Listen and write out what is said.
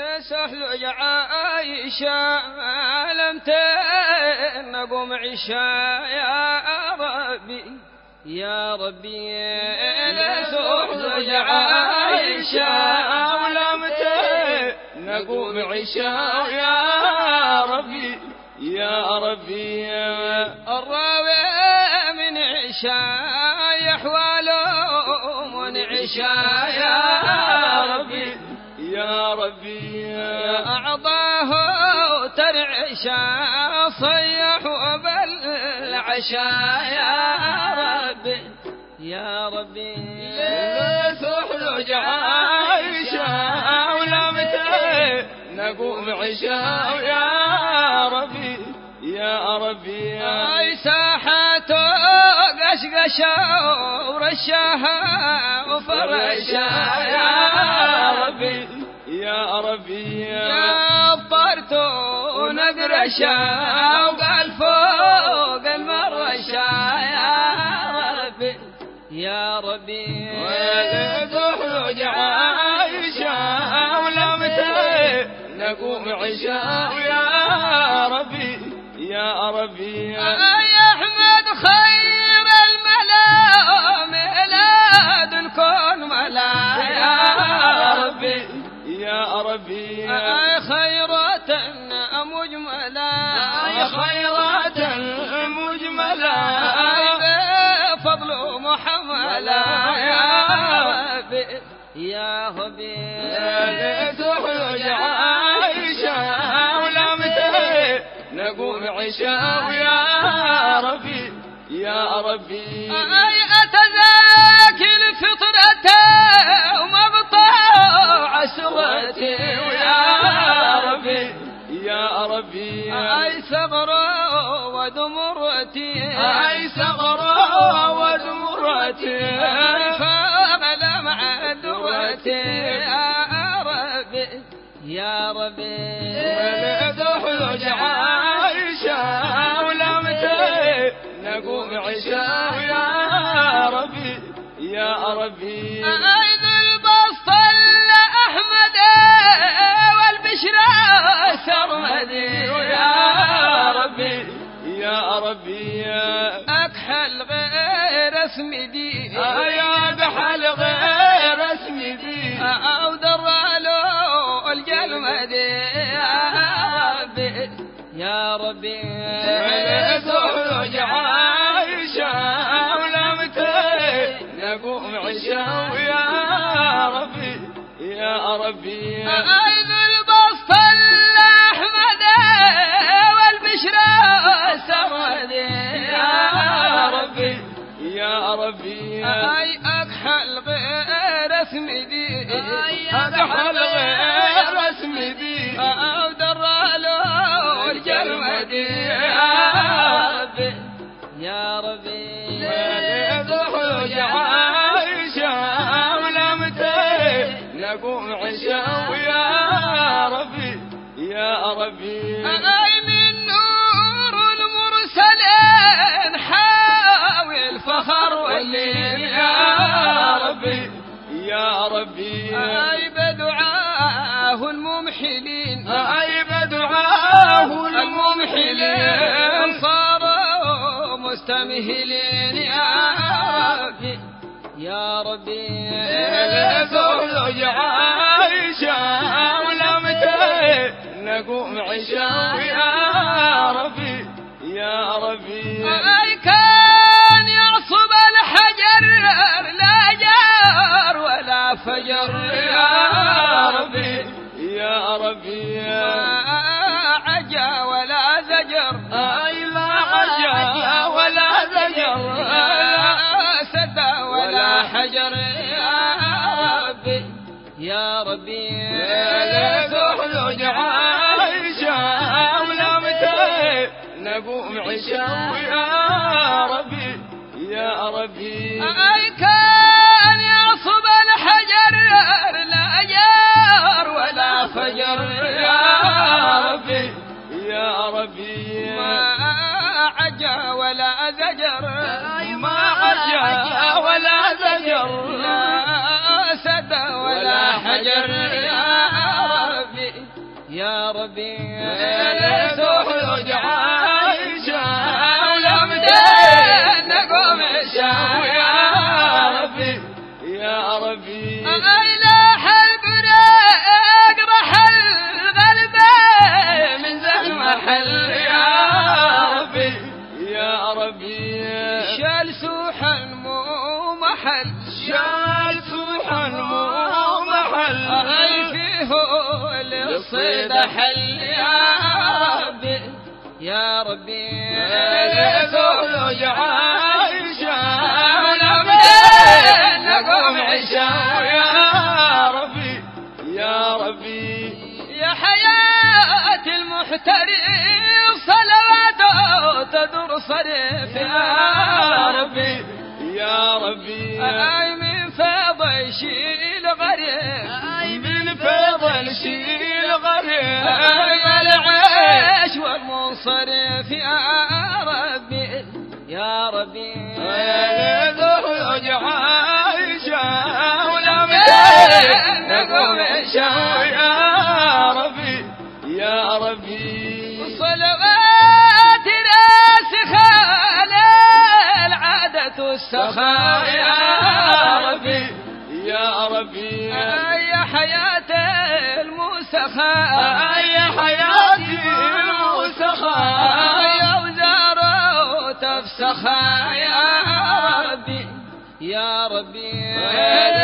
لا سهل يا عائشة لم تنقم عشاء يا ربي يا ربي لا سهل يا عائشة لم تنقم عشاء يا ربي يا ربي الراوي من عشاء يحواله من عشاء يا ربي يا ربي يا أعضاه ترعشا صيح وبالعشاء يا ربي يا ربي لا تحلج عائشة ولا متى نقوم عشاء يا ربي يا ربي أي ساحاته قشقشا ورشاها وفرشا يا ربي يا ربي يا طرتو ونقرشا وقال فوق المرشا يا ربي يا ربي ويا زحلج عايشة ولا متى نقوم عشاء يا ربي يا ربي يا أحمد خير الملام ميلاد الكون ملا يا ربي يا ربي خيرات مجملة خيرات مجملة فضل محملة يا ربي يا ربي لا تحلج عائشة ولا متى نقوم عشاء يا ربي يا ربي أتذاك الفطرة عسرتي ويا ربي يا ربي أي ثغرة ودمرتي أي ثغرة ودمرتي فملأ مع درتي يا ربي يا ربي ولا تحلج عائشة ولا متى نقوم عشاء يا ربي يا ربي يا ربي يا ربي أكحل غير اسمي دي يا بحل غير اسمي دي أو درالو الجلمة دي يا ربي يا ربي زوج عايشة ولا متى نقوم عشاء يا ربي يا ربي أي أكحل غير اسمي دي أكحل غير اسمي دي أو درالو الجلمة دي يا ربي يا ربي لا تحلج عائشة ولا متى نقوم عشاء يا ربي يا ربي أي من نور المرسلين حاوي الفخر يا ربي يا ربي أي بدعاه الممحلين أي بدعاه الممحلين صاروا مستمهلين يا ربي يا ربي لا تحلج عائشة ولا متى نقوم عشاء يا ربي يا ربي أي كان يعصب لا جار ولا فجر يا ربي يا ربي عجا ولا زجر أي لا عجا ولا زجر لا سدى ولا حجر يا ربي يا ربي لا تحلج عائشة ولا متى نقوم عشاء يا ربي يا ربي أي كان يعصب الحجر لا جار ولا فجر يا ربي يا ربي ما عجا ولا زجر ما عجا ولا زجر لا سد ولا حجر يا ربي يا ربي نسوح الرجعان شاو لمدين نقوم الشاو يا ربي يا ربي إله البريق رحل قلبي من زحمة حل يا ربي يا ربي شال سوحا مو محل شال سوحا مو محل للصيد حل يا ربي يا ربي ليسوا جعان شام الأمدين نقوم عشام يا ربي يا ربي يا حياة المحتري صلواته تدور صريف يا ربي يا ربي أي من فيض يشيل غريب شيل غريب العيش والمنصرف يا ربي يا ربي ذو جعايشة ولمدين نقوم عشاء يا ربي يا ربي صلوات راسخة العادة والسخاء يا ربي يا ربي يا حياتي الموسخاء يا حياتي الموسخاء يا وزاره تفسخاء يا ربي يا ربي